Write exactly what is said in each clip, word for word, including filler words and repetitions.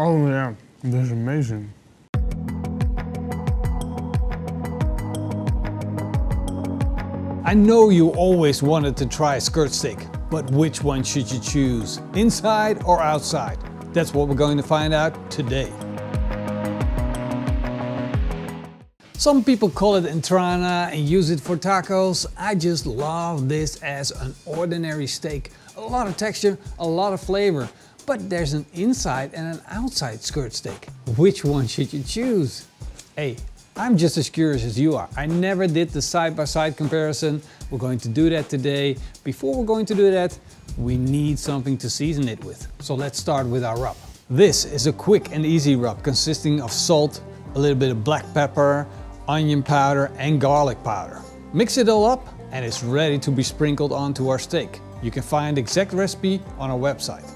Oh yeah, this is amazing. I know you always wanted to try a skirt steak, but which one should you choose? Inside or outside? That's what we're going to find out today. Some people call it entrada and use it for tacos. I just love this as an ordinary steak. A lot of texture, a lot of flavor. But there's an inside and an outside skirt steak. Which one should you choose? Hey, I'm just as curious as you are. I never did the side-by-side comparison. We're going to do that today. Before we're going to do that, we need something to season it with. So let's start with our rub. This is a quick and easy rub consisting of salt, a little bit of black pepper, onion powder and garlic powder. Mix it all up and it's ready to be sprinkled onto our steak. You can find the exact recipe on our website.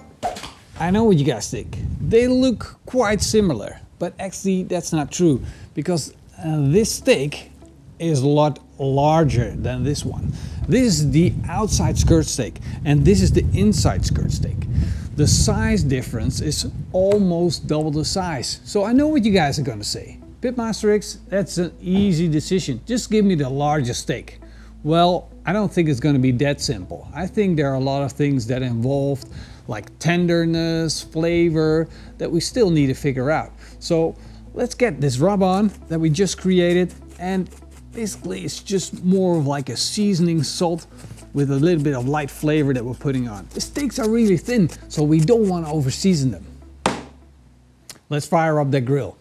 I know what you guys think. They look quite similar, but actually that's not true because uh, this steak is a lot larger than this one. This is the outside skirt steak and this is the inside skirt steak. The size difference is almost double the size. So I know what you guys are gonna say. Pitmaster X, that's an easy decision. Just give me the largest steak. Well, I don't think it's gonna be that simple. I think there are a lot of things that involved, like tenderness, flavor, that we still need to figure out. So let's get this rub on that we just created. And basically it's just more of like a seasoning salt with a little bit of light flavor that we're putting on. The steaks are really thin, so we don't wanna over season them. Let's fire up that grill.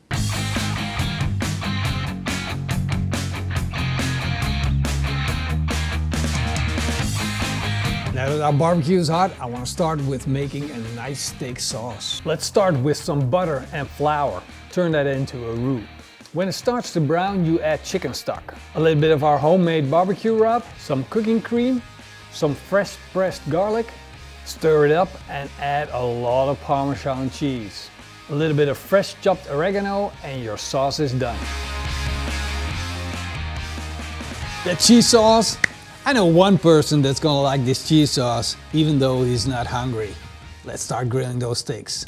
Now that our barbecue is hot, I want to start with making a nice steak sauce. Let's start with some butter and flour. Turn that into a roux. When it starts to brown, you add chicken stock, a little bit of our homemade barbecue rub, some cooking cream, some fresh pressed garlic. Stir it up and add a lot of Parmesan cheese, a little bit of fresh chopped oregano, and your sauce is done. The cheese sauce. I know one person that's gonna like this cheese sauce, even though he's not hungry. Let's start grilling those steaks.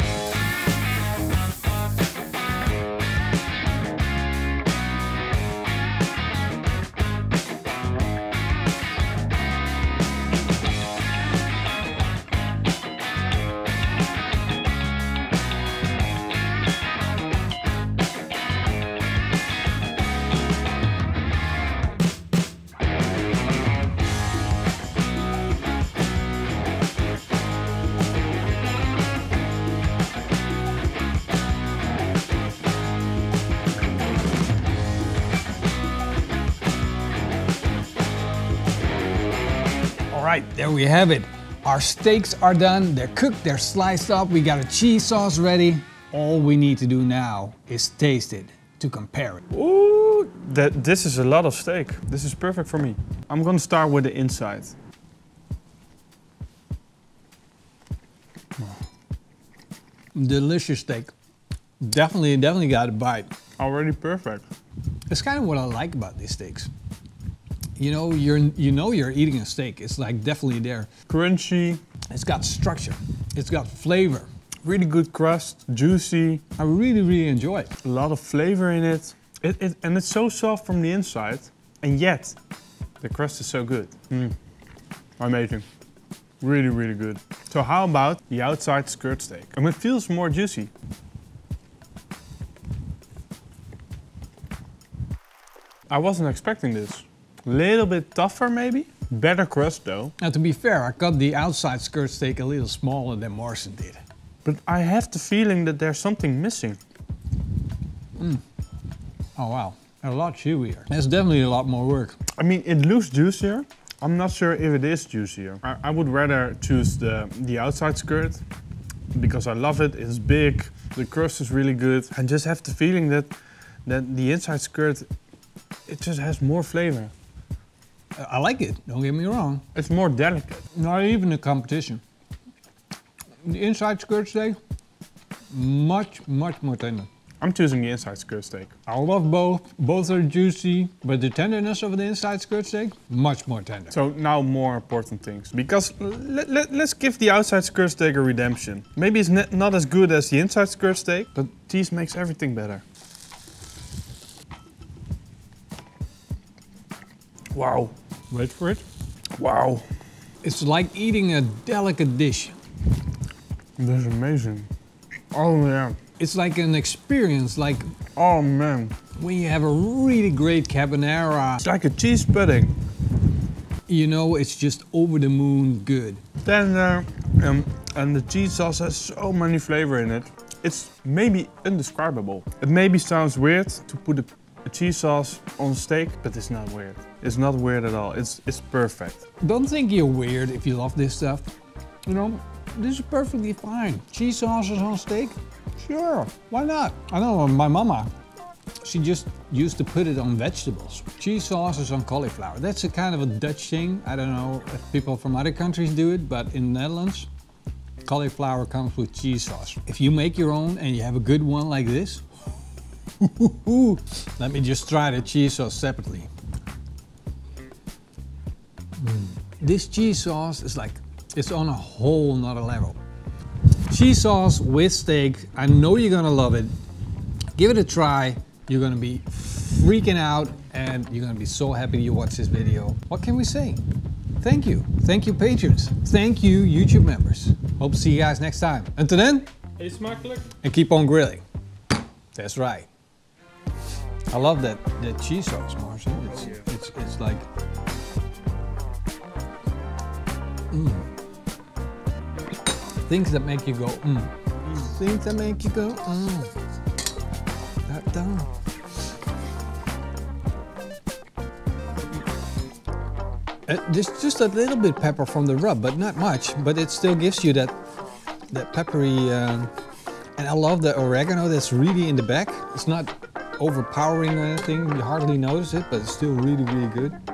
Right, there we have it. Our steaks are done, they're cooked, they're sliced up, we got a cheese sauce ready. All we need to do now is taste it to compare it. Ooh, that, this is a lot of steak. This is perfect for me. I'm gonna start with the inside. Delicious steak. Definitely, definitely got a bite. Already perfect. That's kind of what I like about these steaks. You know you're you know you're eating a steak. It's like definitely there. Crunchy. It's got structure. It's got flavor. Really good crust. Juicy. I really really enjoy it. A lot of flavor in it. It, it and it's so soft from the inside, and yet the crust is so good. Mm. Amazing. Really really good. So how about the outside skirt steak? And it feels more juicy. I wasn't expecting this. Little bit tougher maybe, better crust though. Now to be fair, I cut the outside skirt steak a little smaller than Morrison did. But I have the feeling that there's something missing. Mm. Oh wow, a lot chewier. That's definitely a lot more work. I mean, it looks juicier. I'm not sure if it is juicier. I, I would rather choose the, the outside skirt because I love it, it's big, the crust is really good. I just have the feeling that, that the inside skirt, it just has more flavor. I like it, don't get me wrong. It's more delicate. Not even a competition. The inside skirt steak, much, much more tender. I'm choosing the inside skirt steak. I love both. Both are juicy, but the tenderness of the inside skirt steak, much more tender. So now more important things, because let, let, let's give the outside skirt steak a redemption. Maybe it's not as good as the inside skirt steak, but cheese makes everything better. Wow. Wait for it. Wow. It's like eating a delicate dish. That's amazing. Oh yeah. It's like an experience, like... Oh man. When you have a really great carbonara. It's like a cheese pudding. You know, it's just over the moon good. Tender, um, and the cheese sauce has so many flavor in it. It's maybe indescribable. It maybe sounds weird to put a, a cheese sauce on steak, but it's not weird. It's not weird at all. It's it's perfect. Don't think you're weird if you love this stuff. You know, this is perfectly fine. Cheese sauces on steak? Sure, why not? I know my mama, she just used to put it on vegetables. Cheese sauces on cauliflower. That's a kind of a Dutch thing. I don't know if people from other countries do it, but in the Netherlands, cauliflower comes with cheese sauce. If you make your own and you have a good one like this, let me just try the cheese sauce separately. Mm. This cheese sauce is like, it's on a whole nother level. Cheese sauce with steak, I know you're gonna love it. Give it a try, you're gonna be freaking out and you're gonna be so happy you watched this video. What can we say? Thank you, thank you patrons. Thank you YouTube members. Hope to see you guys next time. Until then, eet smakelijk. And keep on grilling. That's right. I love that, that cheese sauce, Morrison. It's, it's, it's like... Mm. Things that make you go, mm. Mm. Things that make you go, mm. That done. Uh, there's just a little bit pepper from the rub, but not much. But it still gives you that, that peppery, uh, and I love the oregano that's really in the back. It's not overpowering or anything. You hardly notice it, but it's still really, really good.